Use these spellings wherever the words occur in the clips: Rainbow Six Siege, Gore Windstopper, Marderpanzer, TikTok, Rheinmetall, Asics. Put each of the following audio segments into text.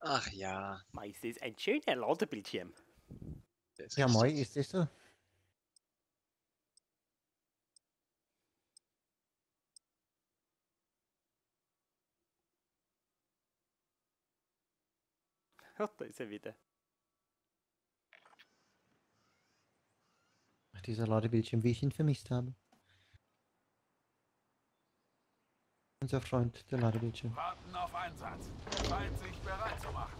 Ach ja. Mei, ist das ein schöner Ladebildschirm. Ja, Moi, ist das so? Ach, da ist er wieder. Ach, dieser Ladebildschirm, wie ich ihn vermisst habe. Unser Freund, der Ladebildschirm. Warten auf Einsatz. Scheint sich bereit zu machen.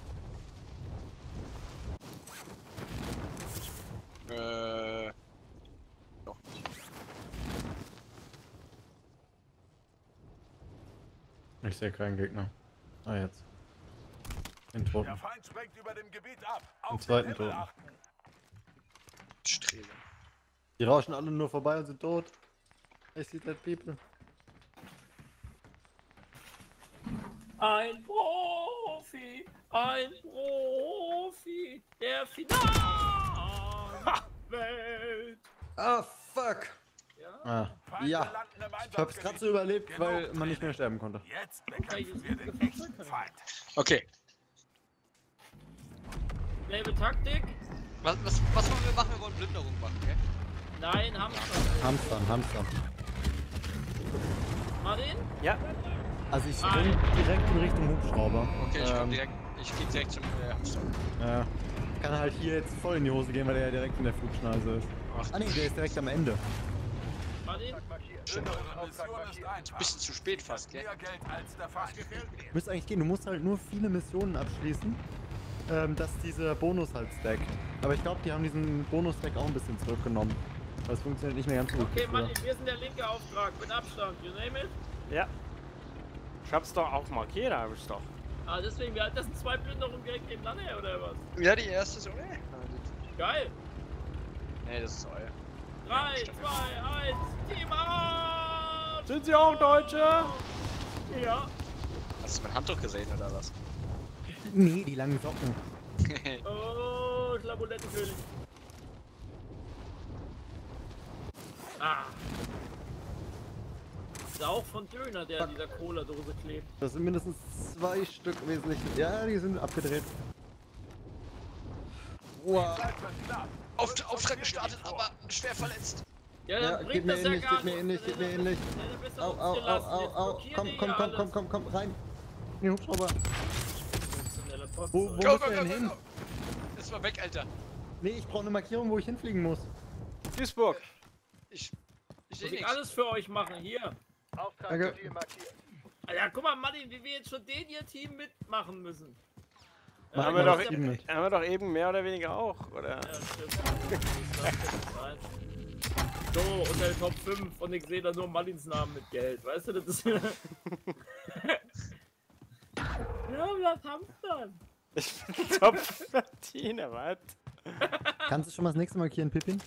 Noch nicht. Ich sehe keinen Gegner. Ah, jetzt. Den Toten. Der Feind sprengt über dem Gebiet ab. Auf den zweiten Toten. Strebe. Die rauschen alle nur vorbei und sind tot. Ich sehe das People. Ein Profi, ein Profi, der Finalwelt. Ah, fuck. Ja, ah, ja. Ich hab's gerade so überlebt, genau, weil man nicht mehr sterben konnte. Jetzt bekämpfen wir den echten Feind. Okay. Selbe Taktik. Was wollen wir machen? Wir wollen Plünderung machen, gell? Okay? Nein, Hamstern. Hamstern, Hamstern. Martin? Ja. Also ich spring direkt in Richtung Hubschrauber. Okay, ich geh direkt zum Hubschrauber. Ja. Kann halt hier jetzt voll in die Hose gehen, weil der ja direkt in der Flugschneise ist. Ah ne, der ist direkt am Ende. Bisschen zu spät fast, gell? Müsste eigentlich gehen, du musst halt nur viele Missionen abschließen, dass dieser Bonus halt stackt. Aber ich glaube, die haben diesen Bonus-Stack auch ein bisschen zurückgenommen. Das funktioniert nicht mehr ganz so gut. Okay, Mann, wir sind der linke Auftrag, mit Abstand, you name it? Ja. Ich hab's doch auch markiert, hab ich doch. Ah, deswegen, das sind zwei Plünderungen direkt nebeneinander, oder was? Ja, die erste ist ohne. Geil! Nee, das ist euer. 3, 2, 1, Team Arab! Sind sie auch Deutsche? Ja. Hast du mein Handtuch gesehen, oder was? Nee, die langen Socken. Oh, Schlabulettenkönig. Ah. Auch von Döner, der an dieser Cola-Dose klebt. Das sind mindestens zwei Stück wesentlich. Ja, die sind abgedreht. Wow. Auftrag gestartet, aber schwer verletzt. Ja, dann ja, bringt das ja gar nichts. Gib mir ähnlich, gib mir ähnlich. Au. Komm, rein. In den Hubschrauber. Wo muss der denn hin? Jetzt mal weg, Alter. Nee, ich brauche eine Markierung, wo ich hinfliegen muss. Duisburg. Ich alles für euch machen, hier. Auftrag Ziel markiert. Alter, guck mal, Martin, wie wir jetzt schon den hier Team mitmachen müssen. Haben wir, doch eben mehr oder weniger auch, oder? Ja, stimmt. So, unter den Top 5 und ich sehe da nur Martins Namen mit Geld, weißt du, das ist... ja, das Hamstern. Ich bin Top 14, was? Kannst du schon mal das nächste Mal markieren, Pippin?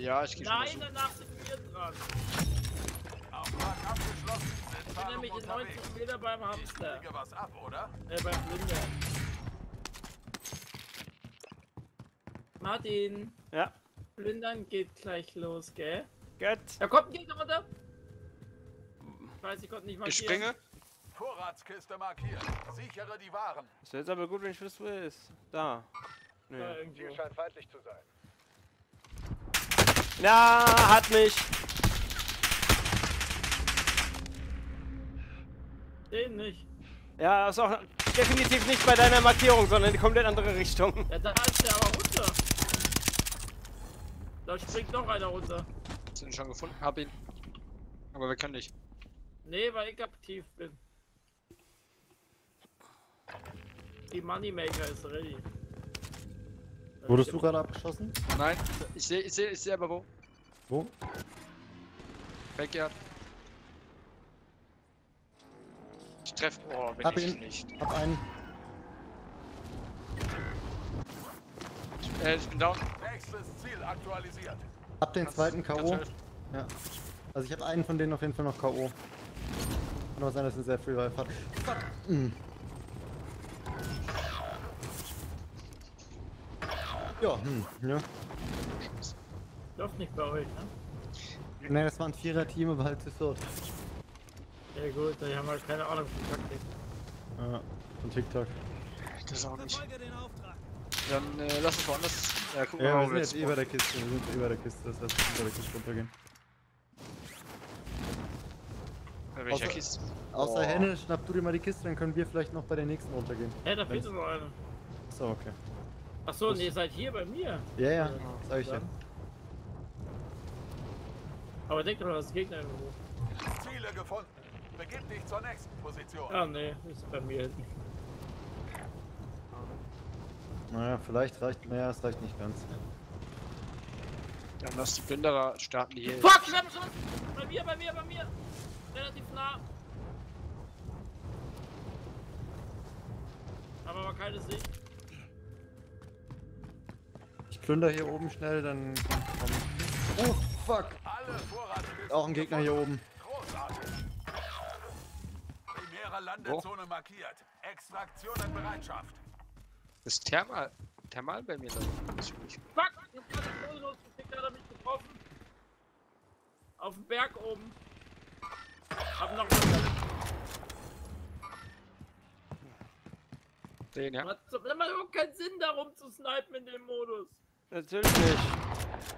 Ja, ich geh schon. Nein, danach sind wir dran. Auftrag abgeschlossen. Ich bin nämlich in 90 Meter beim Hamster. Ich kriege was ab, oder? Beim Blinder. Martin. Ja? Blindern geht gleich los, gell? Gut. Da kommt ein Gegner runter. Ich weiß, ich konnte nicht markieren. Ich springe. Vorratskiste markiert. Sichere die Waren. Ist jetzt aber gut, wenn ich wüsste, wo er ist. Da. Nee. Da irgendwie. Hier scheint feindlich zu sein. Na, hat mich! Den nicht. Ja, ist auch definitiv nicht bei deiner Markierung, sondern in eine komplett andere Richtung. Ja, da ist der aber runter. Da springt noch einer runter. Hast du ihn schon gefunden? Hab ihn. Aber wir können nicht. Nee, weil ich aktiv bin. Die Moneymaker ist ready. Wurdest du gerade abgeschossen? Nein, ich seh aber wo. Wo? Backyard. Ich treff. Oh, bin ich nicht. Hab einen. Ich bin down. Nächstes Ziel aktualisiert. Hab den zweiten K.O. Ja. Also ich hab einen von denen auf jeden Fall noch K.O. Kann auch sein, dass er sehr free life hat. Fuck! Mm. Ja, ja. Doch nicht bei euch, ne? Ne, das waren 4er-Team, aber halt zu viert. Ja gut, die haben halt keine Ahnung von Taktik. Ja, von TikTok. Das auch nicht. Dann lass uns woanders. Ja, guck mal, ja, wir sind jetzt über der Kiste, wir sind über der Kiste, das heißt, wir über der Kiste runtergehen. Bei welcher Kiste? Außer Henne, schnapp du dir mal die Kiste, dann können wir vielleicht noch bei der nächsten runtergehen. Hä, da fehlt noch eine. Achso, okay. Achso, nee, ihr seid hier bei mir. Ja, ja, sag ich ja. Aber denk doch, das ist Gegner irgendwo. Ziele gefunden. Begib dich zur nächsten Position. Ah, nee, ist bei mir hinten. Naja, vielleicht reicht mehr, es reicht nicht ganz. Dann ja, lass die Plünderer starten hier. Fuck, ich hab einen Schuss! Bei mir! Relativ nah! Hab aber keine Sicht. Ich plündere hier oben schnell, dann komm. Oh, fuck! Auch ein Gegner hier oben. Großartig! Primäre Landezone markiert. Extraktion in Bereitschaft. Das ist Thermal bei mir da. Fuck! Ich hab gerade den Boden losgekickt, hat er mich getroffen. Auf dem Berg oben. Hab noch den, ja. Das macht überhaupt keinen Sinn, darum zu snipen in dem Modus. Natürlich nicht.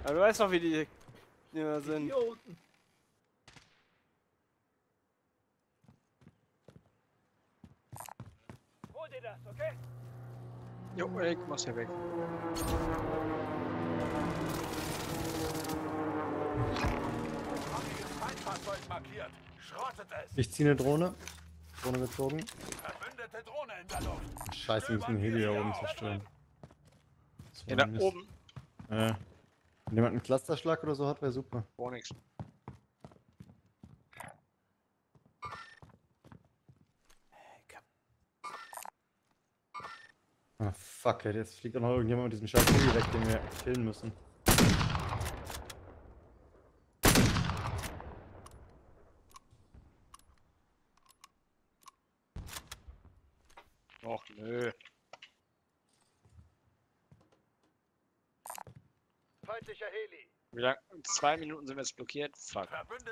Aber du weißt doch, wie die immer sind. Idioten. Hol dir das, okay? Jo, ich mach's ja weg. Ich ziehe eine Drohne. Drohne gezogen. Verbündete Drohne in der Luft. Scheiße, wir müssen Heli hier oben zerstören. Ja, da oben. Wenn jemand einen Clusterschlag oder so hat, wäre super. Boah, nix. Ah, fuck, ey, jetzt fliegt auch noch irgendjemand mit diesem scheiß Heli weg, den wir killen müssen. Och, nö. Feindlicher Heli. Wie lange? 2 Minuten sind wir jetzt blockiert. Fuck.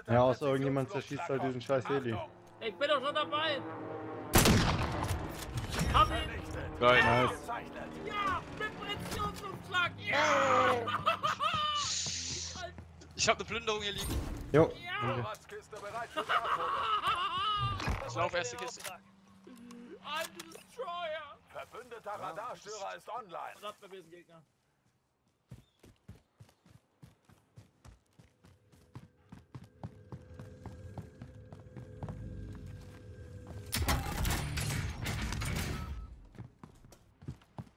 Ja, außer irgendjemand zerschießt halt diesen scheiß Heli. Ich bin doch schon dabei! Hab ihn! Geil, nice. Ja, mit Präzisionsumschlag! Ja! Ich hab ne Plünderung hier liegen. Jo. Ja. Ich lauf erste Kiste. I'm the Destroyer! Verbündeter Radarstörer ist online. Das hat verwiesen, Gegner.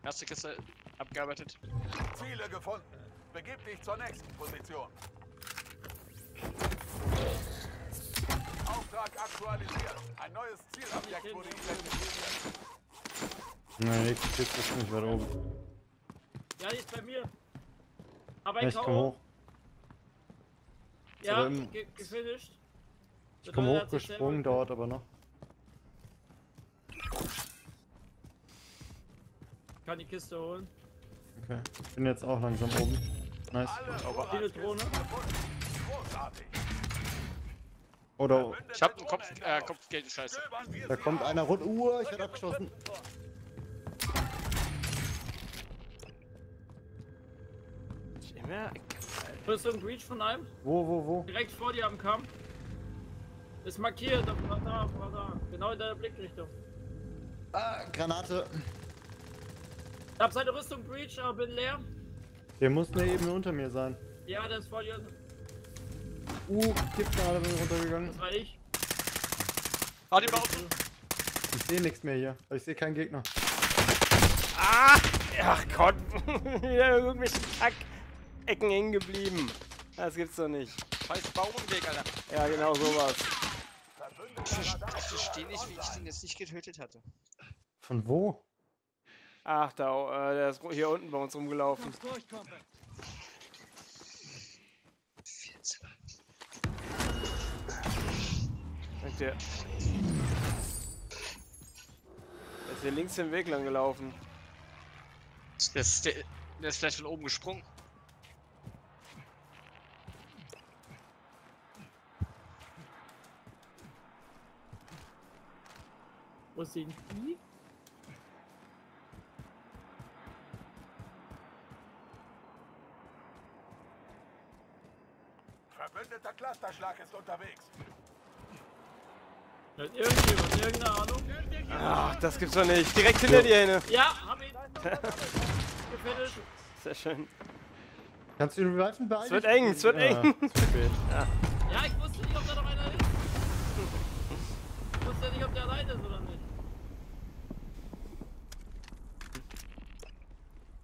Erste Kiste abgearbeitet. Ziele gefunden. Begib dich zur nächsten Position. Auftrag aktualisiert. Ein neues Zielobjekt wurde identifiziert. Nein, ich sitze jetzt nicht weiter oben. Ja, die ist bei mir. Aber ich komme hoch. Ja, gefinisht. Ich komme hochgesprungen, dauert aber noch. Ich kann die Kiste holen. Okay, ich bin jetzt auch langsam oben. Nice. Viele Drohne. Oder ich hab einen Kopfgeld, scheiße. Da kommt einer rund. Ich werd abgeschossen. Hörst du einen Breach von einem? Wo? Direkt vor dir am Kampf. Ist markiert, da. Genau in deiner Blickrichtung. Ah, Granate. Ich hab seine Rüstung Breach, aber bin leer. Der muss eine Ebene unter mir sein. Ja, der ist voll hier. Kipp gerade, bin runtergegangen. Das war ich. Hau den mal unten. Ich seh nichts mehr hier. Ich seh keinen Gegner. Ach Gott. Wieder irgendwelche Kack-Ecken hängen geblieben. Das gibt's doch nicht. Scheiß Baum im Weg, Alter. Ja, genau sowas. Ich verstehe nicht, wie ich den jetzt nicht getötet hatte. Von wo? Ach, der ist hier unten bei uns rumgelaufen. Danke dir. Der ist hier links den Weg lang gelaufen. Der ist vielleicht von oben gesprungen. Wo sind die? Verbündeter Clusterschlag ist unterwegs. Hat irgendjemand irgendeine Ahnung? Ach, das gibt's doch nicht. Direkt hinter dir eine. Ja, hab ihn. Sehr schön. Kannst du den Reifen beeilen? Es wird eng, es wird eng. Ja, ich wusste nicht, ob da noch einer ist. Ich wusste nicht, ob der alleine ist oder nicht.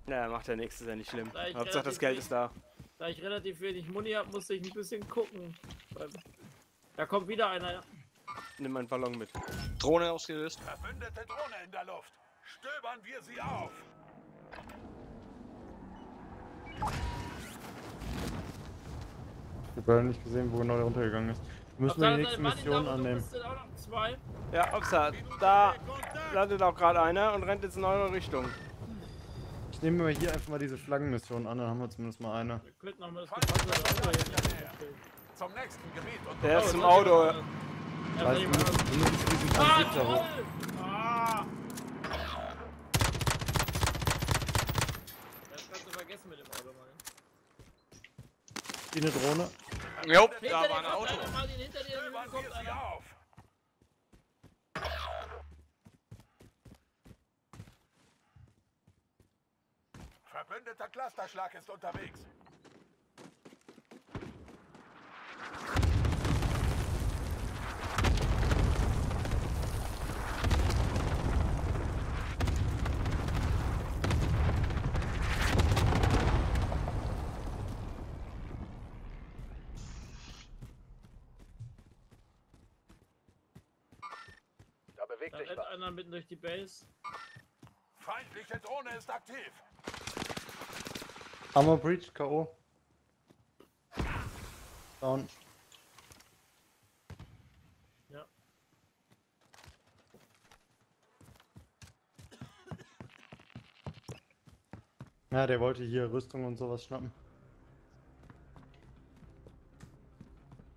Naja, macht der nächste, ist ja nicht schlimm. Da Hauptsache das Geld ist da. Da ich relativ wenig Muni habe, musste ich ein bisschen gucken. Da kommt wieder einer. Nimm einen Ballon mit. Drohne ausgelöst. Verbündete Drohne in der Luft. Stöbern wir sie auf. Ich habe leider nicht gesehen, wo genau der runtergegangen ist. Wir müssen die nächste Mission annehmen. Ja, Obsat, da landet auch gerade einer und rennt jetzt in eure Richtung. Ich nehme mir hier einfach mal diese Flaggenmission an, dann haben wir zumindest mal eine. Wir könnten noch mal das zum nächsten Gebiet. Der ist im Auto. Ja. Scheiße, wir müssen diesen Konflikt da hoch. Das kannst du vergessen mit dem Auto, Mann. Die eine Drohne. Jo, da war ein Auto. Verbündeter Clusterschlag ist unterwegs. Da rennt einer mitten durch die Base. Feindliche Drohne ist aktiv. Armor Breach, K.O. Down. Ja. Ja, der wollte hier Rüstung und sowas schnappen.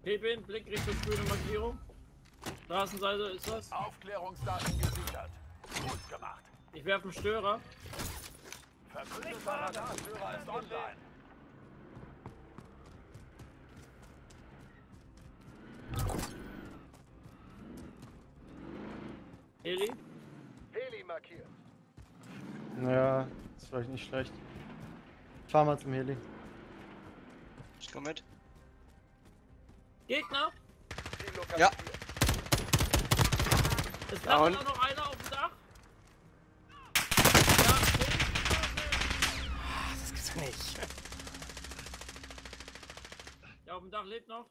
Pepin, Blick Richtung grüne Markierung. Straßenseite ist das? Aufklärungsdaten gesichert. Gut gemacht. Ich werfe einen Störer. Verbündeter Radarstörer ist online. Heli? Heli markiert. Naja, ist vielleicht nicht schlecht. Ich fahr mal zum Heli. Ich komm mit. Gegner? Ja. Es ist da noch einer auf dem Dach. Das gibt's doch nicht. Der auf dem Dach lebt noch.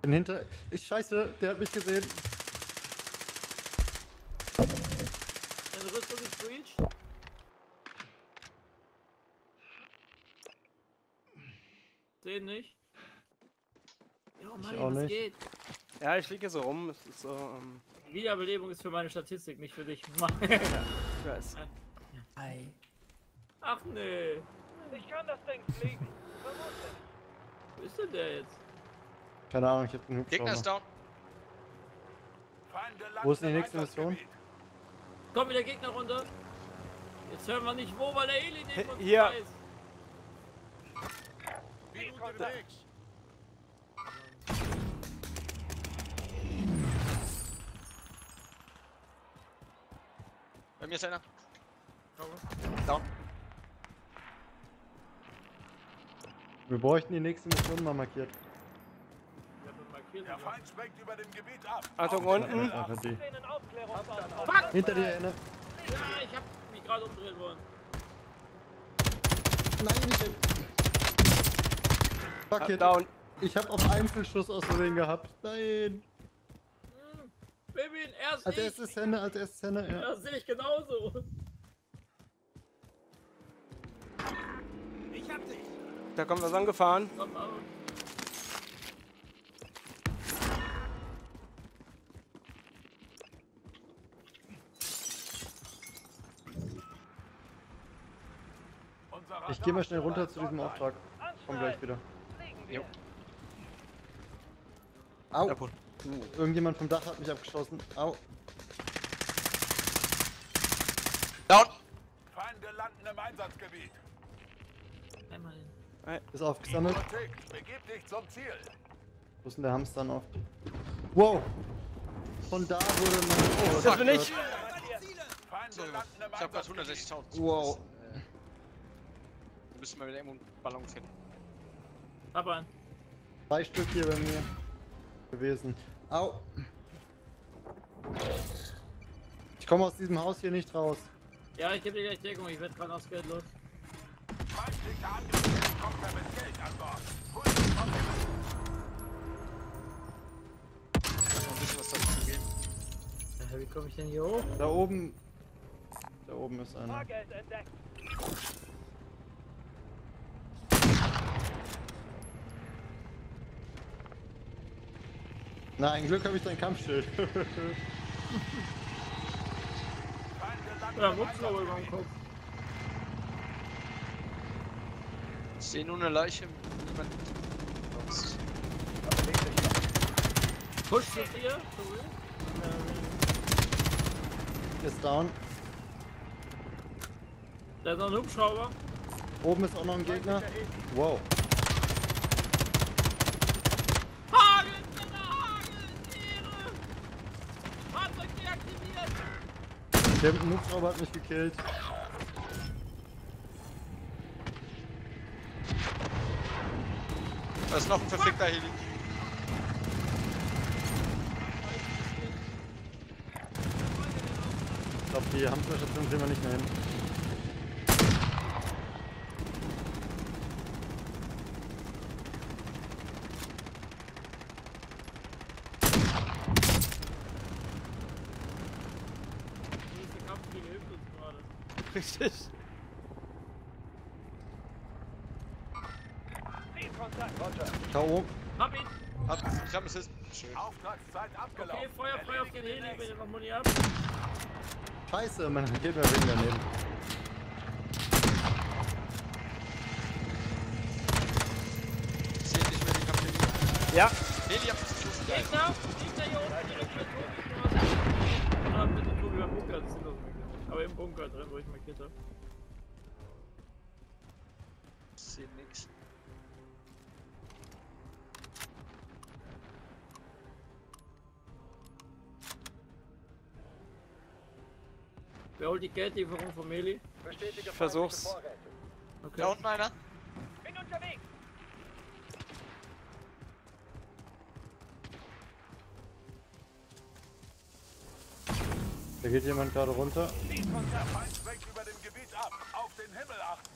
Bin hinter. Scheiße, der hat mich gesehen. Deine Rüstung ist breached. Sehen nicht. Ja, Mann, was nicht. Geht? Ja, ich liege so rum. Es ist so. Wiederbelebung ist für meine Statistik, nicht für dich. Ei. Ach nee. Ich kann das Ding fliegen. Wo ist denn der jetzt? Keine Ahnung, ich hab einen Hubschrauber. Gegner ist down. Wo ist die nächste Mission? Komm wieder Gegner runter. Jetzt hören wir nicht wo, weil der Heli neben uns da ist. Wie unterwegs. Bei mir ist einer. Down. Wir bräuchten die nächste Mission mal markiert. Der Feind sprengt über dem Gebiet ab. Achtung, unten. Fuck! Hinter dir, Enne. Ja, ich hab mich gerade umdrehen wollen. Nein, nicht hin. Fuck, down. Ich hab auf Einzelschuss aus dem Ring gehabt. Nein. Baby, erst als erstes Hände, als erstes Hände, ja. Das sehe ich genauso. Ich hab dich. Da kommt was angefahren. Komm, ich gehe mal schnell runter zu diesem Auftrag. Komm gleich wieder. Jo. Au. Irgendjemand vom Dach hat mich abgeschossen. Au. Down! Feinde landen im Einsatzgebiet. Einmal hin. Hey, ist aufgesammelt. Begib dich zum Ziel. Wo ist denn der Hamster noch? Wow! Von da wurde man... Oh, das bin ich! So, ich hab grad 160.000. Wow. Wir müssen mal wieder irgendwo einen Ballon finden. Aber 2 Stück hier bei mir gewesen. Au! Ich komme aus diesem Haus hier nicht raus. Ja, ich gebe dir gleich Deckung, ich werde gerade aufs Geld los. Wie komme ich denn hier hoch? Da oben. Da oben ist einer. Na, ein Glück habe ich dein Kampfschild. Ja, Hubschrauber über den Kopf. Ich sehe nur eine Leiche. Niemand. Push das hier? Ist down. Da ist noch ein Hubschrauber. Oben ist auch noch ein Gegner. Wow. Hagel, Hagel, Fahrzeug deaktiviert. Der mit dem Hubschrauber hat mich gekillt. Da ist noch ein verfickter Heli. Ich glaube, die Hamsterstation sehen wir nicht mehr hin. Der Kampf gegen hilft uns gerade. Richtig. K.O. Hab ihn! Ich hab es jetzt. Schön. Auftragszeit abgelaufen. Okay, Feuerfeuer auf den Heli, bitte noch Muni ab. Scheiße, man geht mir wegen daneben. Ich seh nicht mehr die Kampfheli. Ja. Heli habt ihr zu schießen. Gegner hier unten direkt mit Tobi. Ah, bitte Tobi, beim Bunker, das sind doch so. Aber im Bunker drin, wo ich markiert hab. Ich seh nix. Wer holt die Geldlieferung vom Meli? Versuch's. Okay. Da unten einer. Bin unterwegs. Da geht jemand gerade runter. Die Konterfeind schwenkt über dem Gebiet ab. Auf den Himmel achten.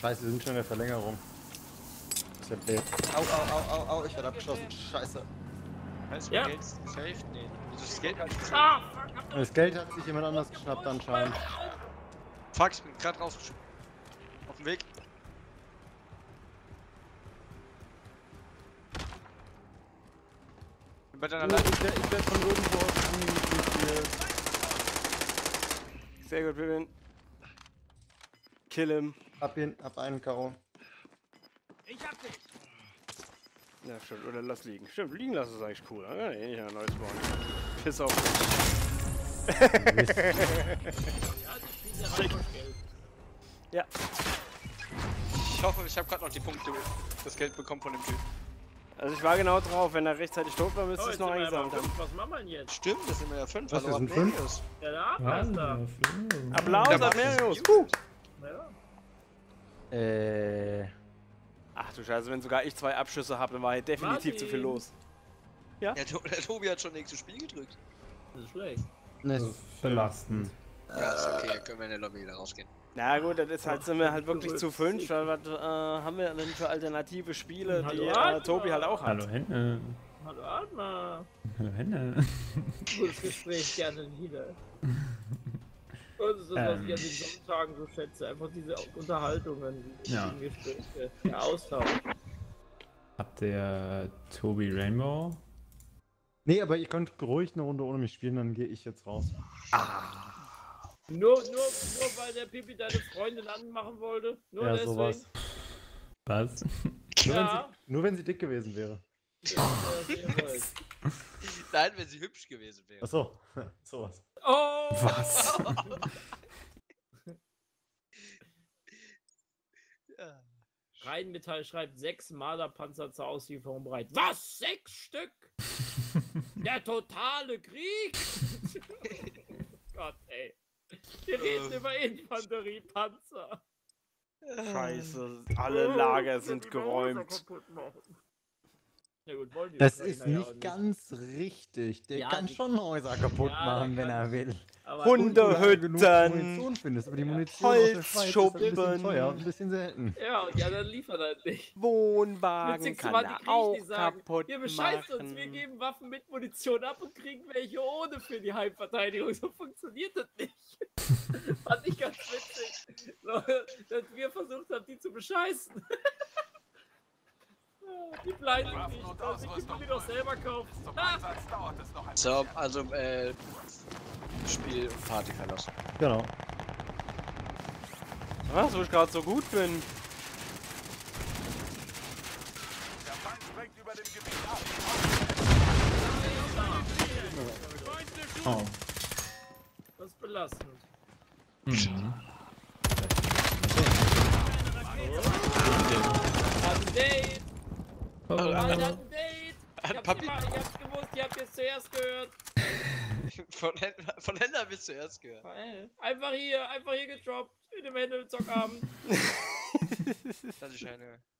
Scheiße, wir sind schon in der Verlängerung. Ich hab Geld. Au, ich werde abgeschossen. Scheiße. Heißt, ja. Geld safe? Nee. Das Geld, das Geld hat sich jemand anders geschnappt anscheinend. Fuck, ich bin gerade rausgeschoben. Auf dem Weg. Ich werd von irgendwo aus. Sehr gut, Vivian. Kill him. Ab einen K.O. Ich hab dich. Ja, stimmt, oder lass liegen. Stimmt, liegen lassen ist eigentlich cool. Ja, ja, neues Spawn. Piss auf. Ja. Ich hoffe, ich habe gerade noch die Punkte, das Geld bekommen von dem Typ. Also ich war genau drauf, wenn er rechtzeitig tot war, müsste ich es noch eingesammelt haben. Was machen wir denn jetzt? Stimmt, das sind wir ja 5. Was ist denn 5? Ja, da ist da. Applaus, Admerius. Ach du Scheiße, wenn sogar ich 2 Abschüsse habe, dann war hier definitiv zu viel los. Ja? Der Tobi hat schon nächstes Spiel gedrückt. Das ist schlecht. Das ist belastend. Ja, ist okay, können wir in der Lobby wieder rausgehen. Na gut, das ist halt, sind wir halt wirklich zu 5, weil was haben wir denn für alternative Spiele, die Tobi halt auch hat. Hallo Henne. Hallo Adma. Hallo Henne. Gutes Gespräch, gerne wieder. Das ist das, was ich an den Sonntagen so schätze. Einfach diese Unterhaltungen, die Gespräche, der Austausch. Habt ihr Tobi Rainbow? Nee, aber ihr könnt ruhig eine Runde ohne mich spielen, dann gehe ich jetzt raus. Ah. Nur weil der Pipi deine Freundin anmachen wollte? Nur ja, deswegen? Sowas. Was? Nur, ja. Nur wenn sie dick gewesen wäre. Nein, wenn sie hübsch gewesen wäre. Achso, sowas. Oh! Was? Ja. Rheinmetall schreibt 6 Marderpanzer zur Auslieferung bereit. Was? 6 Stück? Der totale Krieg? Gott, ey. Wir reden über Infanteriepanzer. Scheiße, alle Lager sind geräumt. Ja gut, das ist nicht ganz richtig. Der ja, kann schon Häuser kaputt machen, wenn er will. Hundehütten, Holzschuppen, ein bisschen selten. Ja, dann liefert er nicht. Wohnwagen kann er auch kaputt machen. Ihr bescheißt uns, wir geben Waffen mit Munition ab und kriegen welche ohne für die Heimverteidigung. So funktioniert das nicht. Fand ich ganz witzig, dass wir versucht haben, die zu bescheißen. Die bleiben nicht, also ich kann die doch selber kaufen. So, also, Spiel und Party verlassen. Genau. Was, wo ich gerade so gut bin. Der Feind sprengt über dem Gebiet ab. Oh. Das ist belastend. Mhm. Oh. Oh, Alter, ich hab's gewusst, ihr habt jetzt zuerst gehört. Von Händler hab ich zuerst gehört. Einfach hier gedroppt. In dem Händelzockabend. Das ist eine Scheiße.